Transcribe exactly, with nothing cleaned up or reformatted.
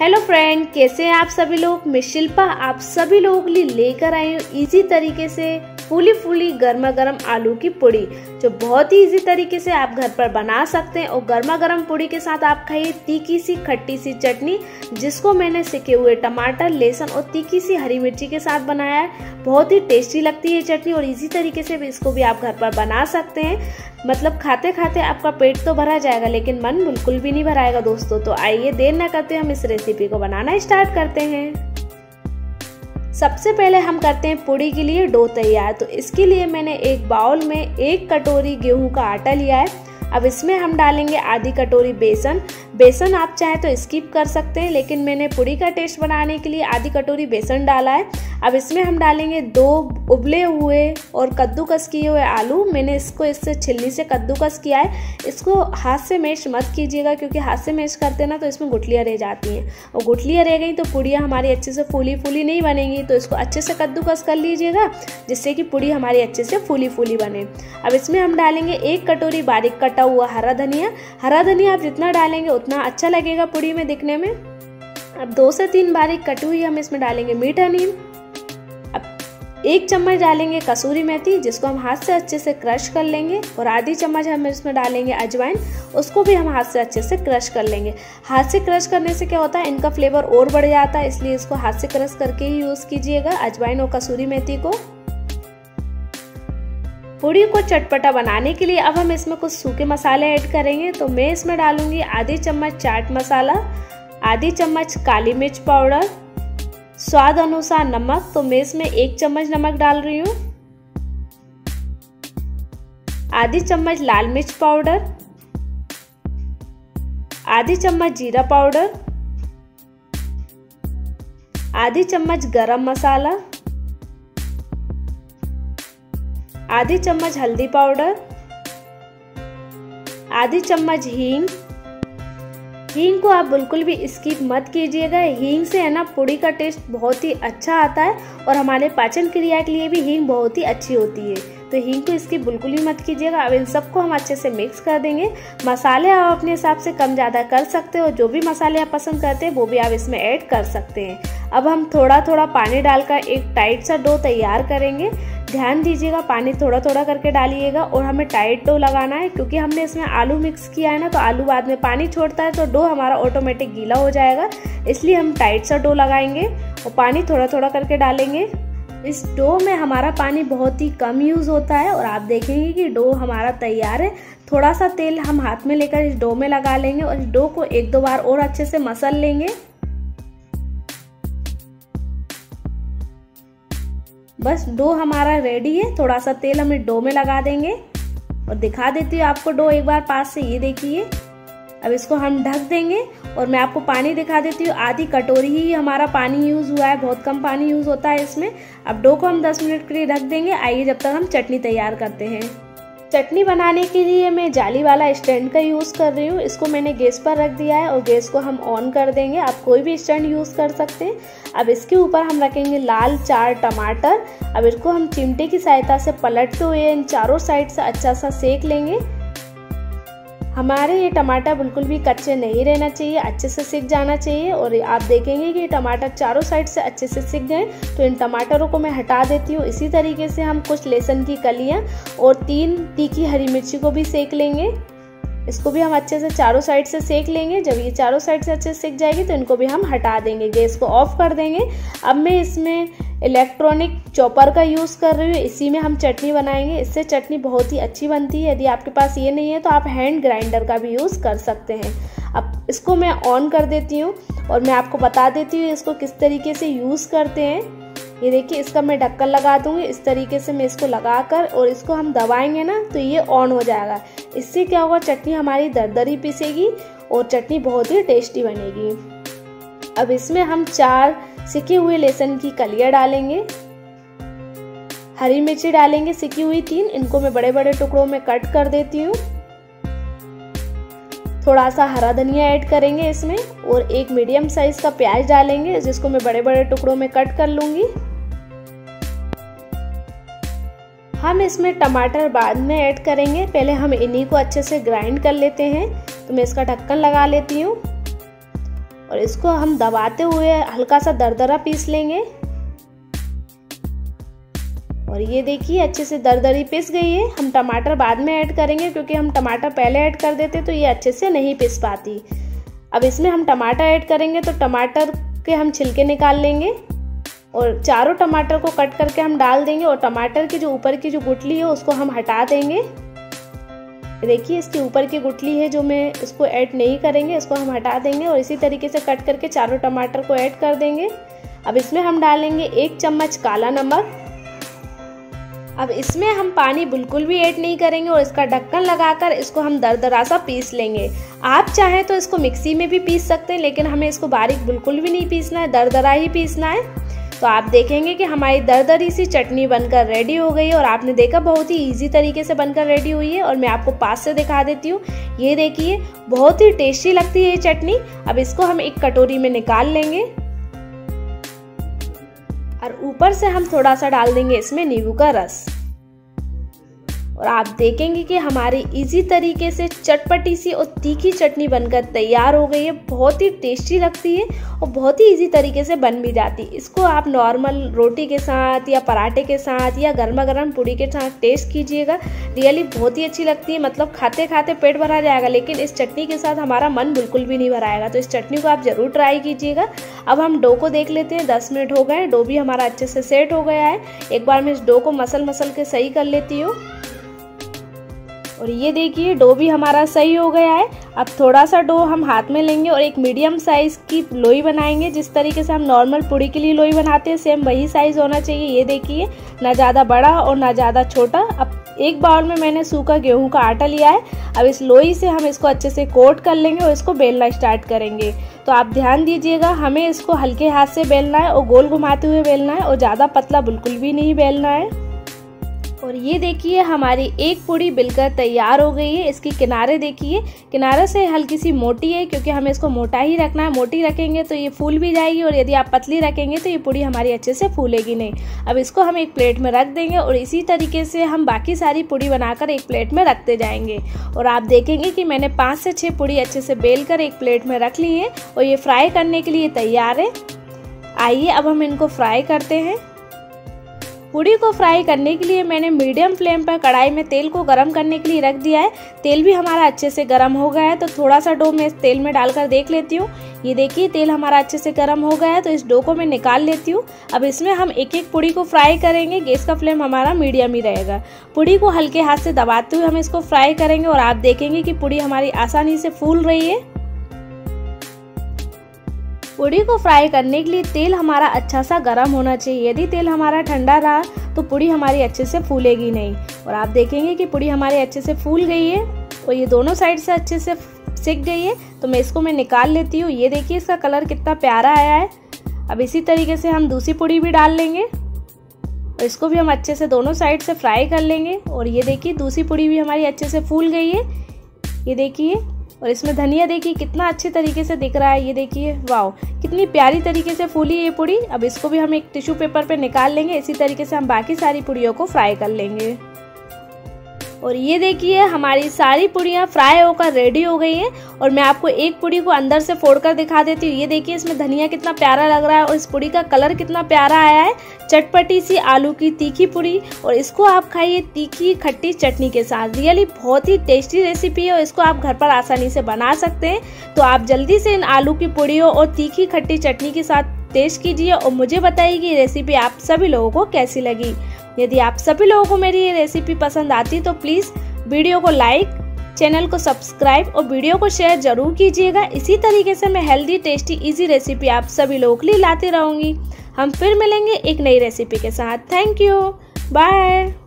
Hello friend, कैसे हैं आप सभी लोग। मैं शिल्पा आप सभी लोगों के लिए लेकर आई हूँ इजी तरीके से फूली फूली गर्मा गर्म आलू की पूड़ी, जो बहुत ही इजी तरीके से आप घर पर बना सकते हैं। और गर्मा गर्म पूड़ी के साथ आप खाइए तीखी सी खट्टी सी चटनी, जिसको मैंने सिके हुए टमाटर, लहसुन और तीखी सी हरी मिर्ची के साथ बनाया है। बहुत ही टेस्टी लगती है चटनी और इजी तरीके से भी इसको भी आप घर पर बना सकते हैं। मतलब खाते खाते आपका पेट तो भरा जाएगा, लेकिन मन बिल्कुल भी नहीं भराएगा दोस्तों। तो आइए देर ना करते हम इस रेसिपी को बनाना स्टार्ट करते हैं। सबसे पहले हम करते हैं पूड़ी के लिए डो तैयार। तो इसके लिए मैंने एक बाउल में एक कटोरी गेहूं का आटा लिया है। अब इसमें हम डालेंगे आधी कटोरी बेसन। बेसन आप चाहे तो स्किप कर सकते हैं, लेकिन मैंने पूड़ी का टेस्ट बनाने के लिए आधी कटोरी बेसन डाला है। अब इसमें हम डालेंगे दो उबले हुए और कद्दूकस किए हुए आलू। मैंने इसको इससे छिलनी से कद्दूकस किया है। इसको हाथ से मैश मत कीजिएगा, क्योंकि हाथ से मैश करते ना तो इसमें गुठलियाँ रह जाती हैं, और गुठलियाँ रह गई तो पूड़ियाँ हमारी अच्छे से फूली फूली नहीं बनेंगी। तो इसको अच्छे से कद्दूकस कर लीजिएगा, जिससे कि पूड़ी हमारी अच्छे से फूली फूली बने। अब इसमें हम डालेंगे एक कटोरी बारीक कटा हुआ हरा धनिया। हरा धनिया आप जितना डालेंगे उतना अच्छा लगेगा पूड़ी में दिखने में। अब दो से तीन बारीक कटी हुई हम इसमें डालेंगे मीठा नीम। एक चम्मच डालेंगे कसूरी मेथी, जिसको हम हाथ से अच्छे से क्रश कर लेंगे, और आधी चम्मच हम इसमें डालेंगे अजवाइन, उसको भी हम हाथ से अच्छे से क्रश कर लेंगे। हाथ से क्रश करने से क्या होता है, इनका फ्लेवर और बढ़ जाता है, इसलिए इसको हाथ से क्रश करके ही यूज़ कीजिएगा अजवाइन और कसूरी मेथी को। पूड़ी को चटपटा बनाने के लिए अब हम इसमें कुछ सूखे मसाले ऐड करेंगे। तो मैं इसमें डालूँगी आधी चम्मच चाट मसाला, आधी चम्मच काली मिर्च पाउडर, स्वाद अनुसार नमक। तो मैं इसमें एक चम्मच नमक डाल रही हूँ, आधी चम्मच लाल मिर्च पाउडर, आधी चम्मच जीरा पाउडर, आधी चम्मच गरम मसाला, आधी चम्मच हल्दी पाउडर, आधी चम्मच हींग। हींग को आप बिल्कुल भी स्किप मत कीजिएगा। हींग से है ना पूड़ी का टेस्ट बहुत ही अच्छा आता है, और हमारे पाचन क्रिया के लिए भी हींग बहुत ही अच्छी होती है। तो हींग को इसकी बिल्कुल भी मत कीजिएगा। अब इन सबको हम अच्छे से मिक्स कर देंगे। मसाले आप अपने हिसाब से कम ज़्यादा कर सकते हो, जो भी मसाले आप पसंद करते हैं वो भी आप इसमें ऐड कर सकते हैं। अब हम थोड़ा थोड़ा पानी डालकर एक टाइट सा डो तैयार करेंगे। ध्यान दीजिएगा, पानी थोड़ा थोड़ा करके डालिएगा, और हमें टाइट डो लगाना है, क्योंकि हमने इसमें आलू मिक्स किया है ना, तो आलू बाद में पानी छोड़ता है तो डो हमारा ऑटोमेटिक गीला हो जाएगा। इसलिए हम टाइट सा डो लगाएंगे और पानी थोड़ा थोड़ा करके डालेंगे। इस डो में हमारा पानी बहुत ही कम यूज़ होता है, और आप देखेंगे कि डो हमारा तैयार है। थोड़ा सा तेल हम हाथ में लेकर इस डो में लगा लेंगे, और इस डो को एक दो बार और अच्छे से मसल लेंगे। बस डो हमारा रेडी है। थोड़ा सा तेल हम डो में लगा देंगे, और दिखा देती हूँ आपको डो एक बार पास से, ये देखिए। अब इसको हम ढक देंगे, और मैं आपको पानी दिखा देती हूँ। आधी कटोरी ही हमारा पानी यूज़ हुआ है, बहुत कम पानी यूज़ होता है इसमें। अब डो को हम दस मिनट के लिए ढक देंगे। आइए जब तक हम चटनी तैयार करते हैं। चटनी बनाने के लिए मैं जाली वाला स्टैंड का यूज़ कर रही हूँ। इसको मैंने गैस पर रख दिया है, और गैस को हम ऑन कर देंगे। आप कोई भी स्टैंड यूज़ कर सकते हैं। अब इसके ऊपर हम रखेंगे लाल चार टमाटर। अब इसको हम चिमटे की सहायता से पलटते हुए इन चारों साइड से अच्छा सा सेक लेंगे। हमारे ये टमाटर बिल्कुल भी कच्चे नहीं रहना चाहिए, अच्छे से सिक जाना चाहिए। और आप देखेंगे कि टमाटर चारों साइड से अच्छे से सिक गए। तो इन टमाटरों को मैं हटा देती हूँ। इसी तरीके से हम कुछ लहसुन की कलियाँ और तीन तीखी हरी मिर्ची को भी सेक लेंगे। इसको भी हम अच्छे से चारों साइड से सेक लेंगे। जब ये चारों साइड से अच्छे से सेक जाएगी तो इनको भी हम हटा देंगे, गैस को ऑफ कर देंगे। अब मैं इसमें इलेक्ट्रॉनिक चॉपर का यूज़ कर रही हूँ, इसी में हम चटनी बनाएंगे। इससे चटनी बहुत ही अच्छी बनती है। यदि आपके पास ये नहीं है तो आप हैंड ग्राइंडर का भी यूज़ कर सकते हैं। अब इसको मैं ऑन कर देती हूँ, और मैं आपको बता देती हूँ इसको किस तरीके से यूज़ करते हैं। ये देखिए, इसका मैं ढक्कन लगा दूंगी। इस तरीके से मैं इसको लगा कर, और इसको हम दबाएंगे ना तो ये ऑन हो जाएगा। इससे क्या होगा, चटनी हमारी दरदरी पिसेगी और चटनी बहुत ही टेस्टी बनेगी। अब इसमें हम चार सिके हुए लहसुन की कलियाँ डालेंगे, हरी मिर्ची डालेंगे सिकी हुई तीन। इनको मैं बड़े बड़े टुकड़ों में कट कर देती हूँ। थोड़ा सा हरा धनिया ऐड करेंगे इसमें, और एक मीडियम साइज का प्याज डालेंगे, जिसको मैं बड़े बड़े टुकड़ों में कट कर लूँगी। हम इसमें टमाटर बाद में ऐड करेंगे, पहले हम इन्हीं को अच्छे से ग्राइंड कर लेते हैं। तो मैं इसका ढक्कन लगा लेती हूँ, और इसको हम दबाते हुए हल्का सा दरदरा पीस लेंगे। और ये देखिए अच्छे से दरदरी पिस गई है। हम टमाटर बाद में ऐड करेंगे क्योंकि हम टमाटर पहले ऐड कर देते तो ये अच्छे से नहीं पिस पाती। अब इसमें हम टमाटर ऐड करेंगे तो टमाटर के हम छिलके निकाल लेंगे और चारों टमाटर को कट करके हम डाल देंगे और टमाटर की जो ऊपर की जो गुठली है उसको हम हटा देंगे। देखिए इसके ऊपर की गुठली है जो मैं इसको ऐड नहीं करेंगे, इसको हम हटा देंगे और इसी तरीके से कट करके चारों टमाटर को ऐड कर देंगे। अब इसमें हम डालेंगे एक चम्मच काला नमक। अब इसमें हम पानी बिल्कुल भी ऐड नहीं करेंगे और इसका ढक्कन लगाकर इसको हम दरदरा सा पीस लेंगे। आप चाहें तो इसको मिक्सी में भी पीस सकते हैं, लेकिन हमें इसको बारीक बिल्कुल भी नहीं पीसना है, दरदरा ही पीसना है। तो आप देखेंगे कि हमारी दरदरी सी चटनी बनकर रेडी हो गई और आपने देखा बहुत ही ईजी तरीके से बनकर रेडी हुई है। और मैं आपको पास से दिखा देती हूँ, ये देखिए बहुत ही टेस्टी लगती है ये चटनी। अब इसको हम एक कटोरी में निकाल लेंगे और ऊपर से हम थोड़ा सा डाल देंगे इसमें नींबू का रस और आप देखेंगे कि हमारी इजी तरीके से चटपटी सी और तीखी चटनी बनकर तैयार हो गई है। बहुत ही टेस्टी लगती है और बहुत ही इजी तरीके से बन भी जाती है। इसको आप नॉर्मल रोटी के साथ या पराठे के साथ या गर्मा गर्म पूड़ी के साथ टेस्ट कीजिएगा, रियली बहुत ही अच्छी लगती है। मतलब खाते खाते पेट भरा जाएगा, लेकिन इस चटनी के साथ हमारा मन बिल्कुल भी नहीं भराएगा। तो इस चटनी को आप ज़रूर ट्राई कीजिएगा। अब हम डो को देख लेते हैं। दस मिनट हो गए, डो भी हमारा अच्छे से सेट हो गया है। एक बार मैं इस डो को मसल मसल के सही कर लेती हूँ और ये देखिए डो भी हमारा सही हो गया है। अब थोड़ा सा डो हम हाथ में लेंगे और एक मीडियम साइज़ की लोई बनाएंगे। जिस तरीके से हम नॉर्मल पूड़ी के लिए लोई बनाते हैं सेम वही साइज़ होना चाहिए। ये देखिए ना ज़्यादा बड़ा और ना ज़्यादा छोटा। अब एक बाउल में मैंने सूखा गेहूं का आटा लिया है। अब इस लोई से हम इसको अच्छे से कोट कर लेंगे और इसको बेलना स्टार्ट करेंगे। तो आप ध्यान दीजिएगा, हमें इसको हल्के हाथ से बेलना है और गोल घुमाते हुए बेलना है और ज़्यादा पतला बिल्कुल भी नहीं बेलना है। और ये देखिए हमारी एक पूड़ी बिलकर तैयार हो गई है। इसकी किनारे देखिए, किनारे से हल्की सी मोटी है क्योंकि हमें इसको मोटा ही रखना है। मोटी रखेंगे तो ये फूल भी जाएगी और यदि आप पतली रखेंगे तो ये पूड़ी हमारी अच्छे से फूलेगी नहीं। अब इसको हम एक प्लेट में रख देंगे और इसी तरीके से हम बाकी सारी पूड़ी बनाकर एक प्लेट में रखते जाएंगे। और आप देखेंगे कि मैंने पाँच से छः पूड़ी अच्छे से बेल कर एक प्लेट में रख ली है और ये फ्राई करने के लिए तैयार है। आइए अब हम इनको फ्राई करते हैं। पूड़ी को फ्राई करने के लिए मैंने मीडियम फ्लेम पर कढ़ाई में तेल को गरम करने के लिए रख दिया है। तेल भी हमारा अच्छे से गरम हो गया है तो थोड़ा सा डो मैं इस तेल में डालकर देख लेती हूँ। ये देखिए तेल हमारा अच्छे से गरम हो गया है तो इस डो को मैं निकाल लेती हूँ। अब इसमें हम एक एक पूड़ी को फ्राई करेंगे। गैस का फ्लेम हमारा मीडियम ही रहेगा। पूड़ी को हल्के हाथ से दबाते हुए हम इसको फ्राई करेंगे और आप देखेंगे कि पूड़ी हमारी आसानी से फूल रही है। पूड़ी को फ्राई करने के लिए तेल हमारा अच्छा सा गर्म होना चाहिए। यदि तेल हमारा ठंडा रहा तो पूड़ी हमारी अच्छे से फूलेगी नहीं। और आप देखेंगे कि पूड़ी हमारी अच्छे से फूल गई है और ये दोनों साइड से अच्छे से सिक गई है। तो मैं इसको मैं निकाल लेती हूँ। ये देखिए इसका कलर कितना प्यारा आया है। अब इसी तरीके से हम दूसरी पूड़ी भी डाल लेंगे और इसको भी हम अच्छे से दोनों साइड से फ्राई कर लेंगे। और ये देखिए दूसरी पूड़ी भी हमारी अच्छे से फूल गई है। ये देखिए और इसमें धनिया देखिए कितना अच्छे तरीके से दिख रहा है। ये देखिए वाओ कितनी प्यारी तरीके से फूली ये पूड़ी। अब इसको भी हम एक टिश्यू पेपर पे निकाल लेंगे। इसी तरीके से हम बाकी सारी पूड़ियों को फ्राई कर लेंगे। और ये देखिए हमारी सारी पूड़ियाँ फ्राई होकर रेडी हो गई हैं। और मैं आपको एक पूड़ी को अंदर से फोड़कर दिखा देती हूँ। ये देखिए इसमें धनिया कितना प्यारा लग रहा है और इस पूड़ी का कलर कितना प्यारा आया है। चटपटी सी आलू की तीखी पूड़ी, और इसको आप खाइए तीखी खट्टी चटनी के साथ। रियली बहुत ही टेस्टी रेसिपी है और इसको आप घर पर आसानी से बना सकते हैं। तो आप जल्दी से इन आलू की पूड़ियों और तीखी खट्टी चटनी के साथ टेस्ट कीजिए और मुझे बताइए कि ये रेसिपी आप सभी लोगों को कैसी लगी। यदि आप सभी लोगों को मेरी ये रेसिपी पसंद आती तो प्लीज़ वीडियो को लाइक, चैनल को सब्सक्राइब और वीडियो को शेयर ज़रूर कीजिएगा। इसी तरीके से मैं हेल्दी टेस्टी इजी रेसिपी आप सभी लोगों के लिए लाती रहूँगी। हम फिर मिलेंगे एक नई रेसिपी के साथ। Thank you, bye.